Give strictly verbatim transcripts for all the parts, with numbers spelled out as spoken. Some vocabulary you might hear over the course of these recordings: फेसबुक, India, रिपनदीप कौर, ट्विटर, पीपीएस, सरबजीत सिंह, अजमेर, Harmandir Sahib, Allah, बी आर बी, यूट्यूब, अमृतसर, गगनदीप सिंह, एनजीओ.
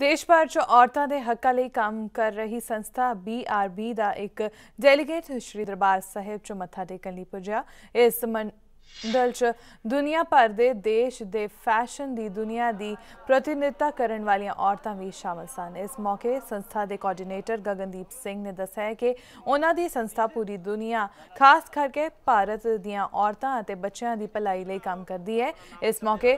देश भर च औरतों के हकों लई काम कर रही संस्था बी आर बी का एक डेलीगेट श्री दरबार साहिब च मत्था टेकन लई पुज्या। इस मंडल च दुनिया भर के देश के फैशन की दुनिया की प्रतिनिधिता करने वाली औरतें भी शामिल सन। इस मौके संस्था के कोआर्डीनेटर गगनदीप सिंह ने दस्सिया कि उन्होंने संस्था पूरी दुनिया खास करके भारत दीआं औरतां अते बच्चों की भलाई लई काम करती है। इस मौके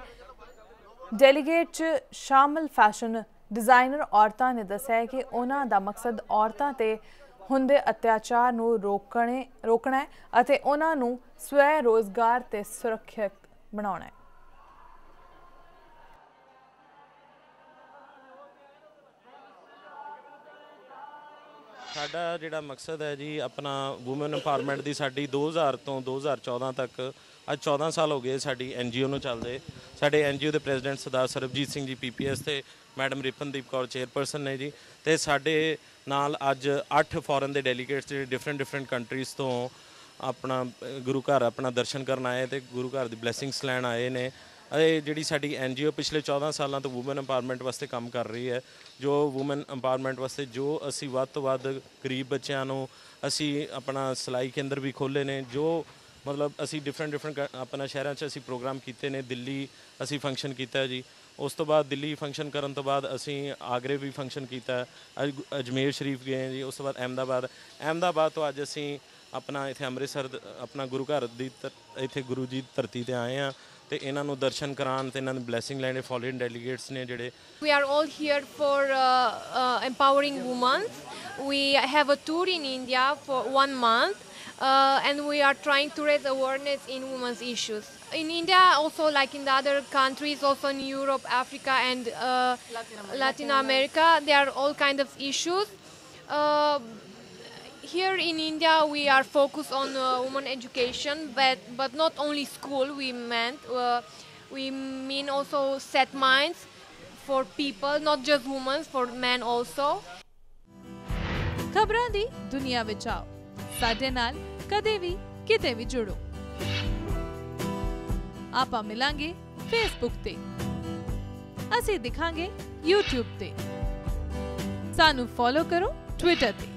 डेलीगेट च शामिल फैशन डिजाइनर औरतों ने दस्सिया कि उन्हों का मकसद औरतों ते हुंदे अत्याचार नू रोकने रोकना है अते उन्हां नू स्वै रोजगार ते सुरक्षित बनाना है। साडा जिहड़ा मकसद है जी अपना वूमेन एम्पावरमेंट दी साडी दो हज़ार तो दो हज़ार चौदह तक अज चौदह साल हो गए साडी एनजीओ नू चलदे। साडे एनजीओ दे प्रेजिडेंट सरदार सरबजीत सिंह जी पीपीएस ते मैडम रिपनदीप कौर चेयरपर्सन ने जी। तो साडे नाल अज अठ फॉरन दे डेलीगेट्स जे डिफरेंट डिफरेंट कंट्रीज़ तो अपना गुरु घर अपना दर्शन करन आए ते गुरु घर दी ब्लैसिंग्स लैण आए ने। अरे जी साडी एनजीओ पिछले चौदह सालों तो वूमेन एम्पावरमेंट वास्ते काम कर रही है। जो वूमेन एम्पावरमेंट वास्ते जो असी वध तो वध गरीब बच्चों नूं असी अपना सिलाई केंद्र भी खोले ने। जो मतलब असी डिफरेंट डिफरेंट अपना शहरों च असी प्रोग्राम किए ने। दिल्ली असी फंक्शन किया जी। उस तो बाद दिल्ली फंक्शन करन तो बाद असी आगरे भी फंक्शन किया। अज अजमेर शरीफ गए जी। उस तो बाद अहमदाबाद अहमदाबाद तो अज असी अपना इत्थे अमृतसर अपना गुरु घर दी इत्थे गुरु जी धरती ते आए हैं ते इन्हां दर्शन करान ते इन्हां दी ब्लैसिंग लैने फॉरेन डेलीगेट्स ने जिहड़े। We are all here for empowering women. We have a tour in India for one month and we are trying to raise awareness in women's issues in India, also like in the other countries, also in Europe, Africa and uh, Latin America. Latin America, there are all kind of issues. Uh, here in India, we are focused on uh, women education, but but not only school. We meant uh, we mean also set minds for people, not just women, for men also. खबरां दी दुनिया विच आओ, साडे नाल कदे भी किते भी जुड़ो। आपा मिलांगे फेसबुक ते, असी दिखांगे यूट्यूब ते, सानू फॉलो करो ट्विटर ते।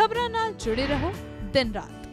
खबरां नाल जुड़े रहो दिन रात।